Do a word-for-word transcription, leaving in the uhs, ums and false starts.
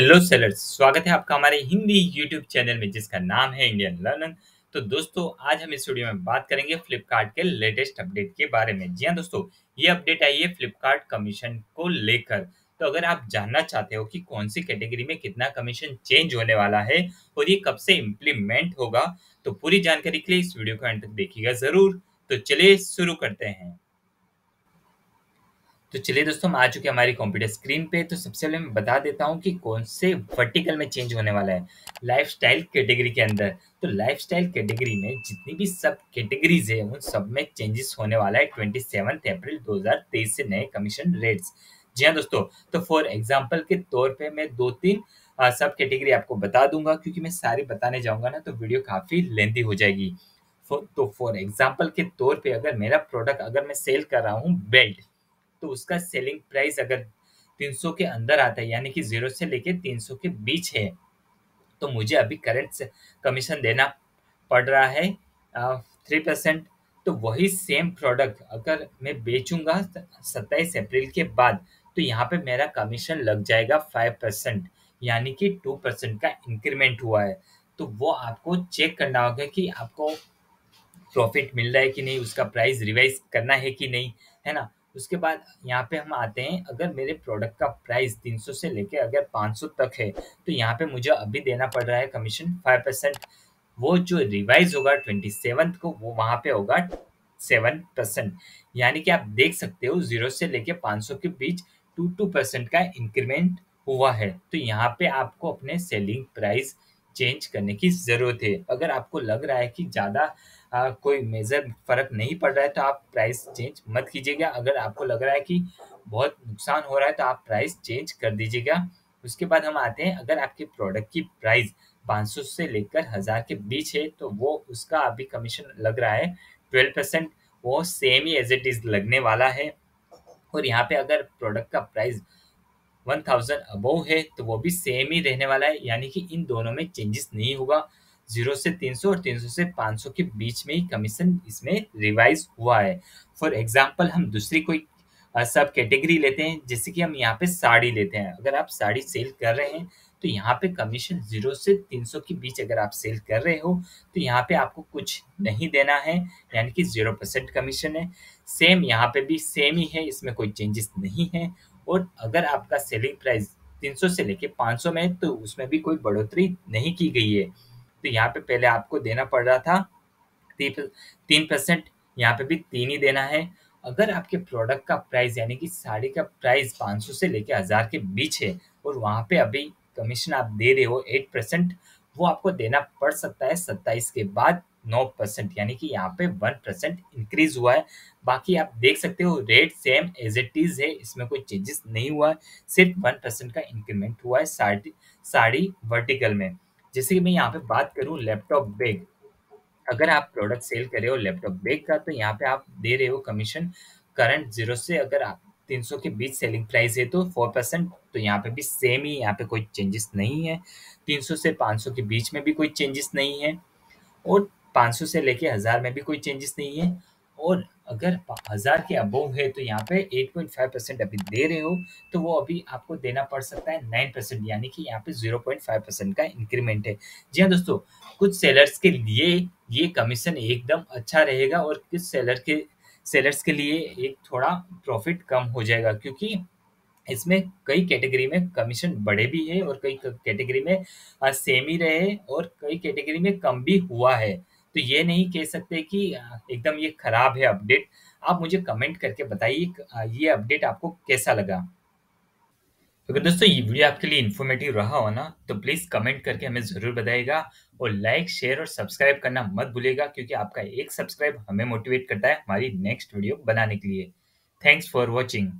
Hello sellers, स्वागत है आपका हमारे हिंदी यूट्यूब चैनल में जिसका नाम है इंडियन लर्निंग। तो दोस्तों आज हम इस वीडियो में बात करेंगे फ्लिपकार्ट के लेटेस्ट अपडेट के बारे में। जी हाँ दोस्तों, ये अपडेट आई है फ्लिपकार्ट कमीशन को लेकर। तो अगर आप जानना चाहते हो कि कौन सी कैटेगरी में कितना कमीशन चेंज होने वाला है और ये कब से इम्प्लीमेंट होगा, तो पूरी जानकारी के लिए इस वीडियो को अंत तक देखिएगा जरूर। तो चलिए शुरू करते हैं। तो चलिए दोस्तों, हम आ चुके हैं हमारी कंप्यूटर स्क्रीन पे। तो सबसे पहले मैं बता देता हूँ कि कौन से वर्टिकल में चेंज होने वाला है। लाइफस्टाइल कैटेगरी के अंदर, तो लाइफस्टाइल कैटेगरी में जितनी भी सब कैटेगरीज है उन सब में चेंजेस होने वाला है सत्ताईस अप्रैल दो हज़ार तेईस से, नए कमीशन रेट्स। जी हाँ दोस्तों, तो फॉर एग्जाम्पल के तौर पर मैं दो तीन आ, सब कैटेगरी आपको बता दूंगा, क्योंकि मैं सारी बताने जाऊँगा ना तो वीडियो काफ़ी लेंथी हो जाएगी। तो फॉर एग्जाम्पल के तौर पर अगर मेरा प्रोडक्ट अगर मैं सेल कर रहा हूँ बेल्ट, तो उसका सेलिंग प्राइस अगर तीन सौ के अंदर आता है, यानी कि जीरो से लेके तीन सौ के बीच है, तो मुझे अभी करंट कमीशन देना पड़ रहा है थ्री परसेंट। तो वही सेम प्रोडक्ट अगर मैं बेचूंगा सत्ताईस अप्रैल के बाद, तो यहाँ पे मेरा कमीशन लग जाएगा फाइव परसेंट, यानी कि टू परसेंट का इंक्रीमेंट हुआ है। तो वो आपको चेक करना होगा कि आपको प्रॉफिट मिल रहा है कि नहीं, उसका प्राइस रिवाइज करना है कि नहीं, है ना। उसके बाद यहाँ पे हम आते हैं, अगर मेरे प्रोडक्ट का प्राइस तीन सौ से लेके अगर पाँच सौ तक है, तो यहाँ पे मुझे अभी देना पड़ रहा है कमीशन फाइव परसेंट। वो जो रिवाइज होगा ट्वेंटी सेवन को, वो वहाँ पे होगा सेवन परसेंट, यानी कि आप देख सकते हो जीरो से लेके पाँच सौ के बीच टू टू परसेंट का इंक्रीमेंट हुआ है। तो यहाँ पे आपको अपने सेलिंग प्राइस चेंज करने की ज़रूरत है। अगर आपको लग रहा है कि ज़्यादा आ, कोई मेजर फर्क नहीं पड़ रहा है, तो आप प्राइस चेंज मत कीजिएगा। अगर आपको लग रहा है कि बहुत नुकसान हो रहा है, तो आप प्राइस चेंज कर दीजिएगा। उसके बाद हम आते हैं, अगर आपके प्रोडक्ट की प्राइस पाँच सौ से लेकर हज़ार के बीच है, तो वो उसका अभी कमीशन लग रहा है ट्वेल्व परसेंट, वो सेम ही एज इट इज़ लगने वाला है। और यहाँ पे अगर प्रोडक्ट का प्राइस वन थाउजेंड अबोव है, तो वो भी सेम ही रहने वाला है, यानी कि इन दोनों में चेंजेस नहीं होगा। जीरो से तीन सौ और तीन सौ से पाँच सौ के बीच में ही कमीशन इसमें रिवाइज हुआ है। फॉर एग्जांपल हम दूसरी कोई सब कैटेगरी लेते हैं, जैसे कि हम यहाँ पे साड़ी लेते हैं। अगर आप साड़ी सेल कर रहे हैं, तो यहाँ पे कमीशन जीरो से तीन सौ के बीच अगर आप सेल कर रहे हो, तो यहाँ पे आपको कुछ नहीं देना है, यानी कि जीरो परसेंट कमीशन है। सेम यहाँ पे भी सेम ही है, इसमें कोई चेंजेस नहीं है। और अगर आपका सेलिंग प्राइस तीन सौ से लेके पाँच सौ में है, तो उसमें भी कोई बढ़ोतरी नहीं की गई है। तो यहाँ पे पहले आपको देना पड़ रहा था तीन परसेंट, यहाँ पे भी तीन ही देना है। अगर आपके प्रोडक्ट का प्राइस, यानी कि साड़ी का प्राइस पाँच सौ से लेके हज़ार के बीच है, और वहाँ पे अभी कमीशन आप दे रहे हो एट परसेंट, वो आपको देना पड़ सकता है सत्ताईस के बाद नौ परसेंट, यानी कि यहाँ पे वन परसेंट इंक्रीज हुआ है। बाकी आप देख सकते हो rate same as it is है, इसमें कोई चेंजेस नहीं हुआ है, सिर्फ वन परसेंट का इंक्रीमेंट हुआ है साड़ी साड़ी वर्टिकल में। जैसे कि मैं यहाँ पे बात करूँ लैपटॉप बैग, अगर आप प्रोडक्ट सेल कर रहे हो लैपटॉप बैग का, तो यहाँ पे आप दे रहे हो कमीशन करंट जीरो से अगर आप तीन सौ के बीच सेलिंग प्राइस है तो फोर परसेंट, तो यहाँ पे भी सेम ही, यहाँ पे कोई चेंजेस नहीं है। तीन सौ से पाँच सौ के बीच में भी कोई चेंजेस नहीं है, और पाँच सौ से लेके हज़ार में भी कोई चेंजेस नहीं है। और अगर हज़ार के अबोव है, तो यहाँ पे एट पॉइंट फाइव परसेंट अभी दे रहे हो, तो वो अभी आपको देना पड़ सकता है नाइन परसेंट, यानी कि यहाँ पे जीरो पॉइंट फाइव परसेंट का इंक्रीमेंट है। जी हाँ दोस्तों, कुछ सेलर्स के लिए ये कमीशन एकदम अच्छा रहेगा, और कुछ सेलर के सेलर्स के लिए एक थोड़ा प्रॉफिट कम हो जाएगा, क्योंकि इसमें कई कैटेगरी में कमीशन बढ़े भी है और कई कैटेगरी में सेम ही रहे, और कई कैटेगरी में कम भी हुआ है। तो ये नहीं कह सकते कि एकदम ये खराब है अपडेट। आप मुझे कमेंट करके बताइए ये अपडेट आपको कैसा लगा। अगर दोस्तों ये वीडियो आपके लिए इन्फॉर्मेटिव रहा हो ना, तो प्लीज़ कमेंट करके हमें ज़रूर बताइएगा, और लाइक शेयर और सब्सक्राइब करना मत भूलिएगा, क्योंकि आपका एक सब्सक्राइब हमें मोटिवेट करता है हमारी नेक्स्ट वीडियो बनाने के लिए। Thanks for watching.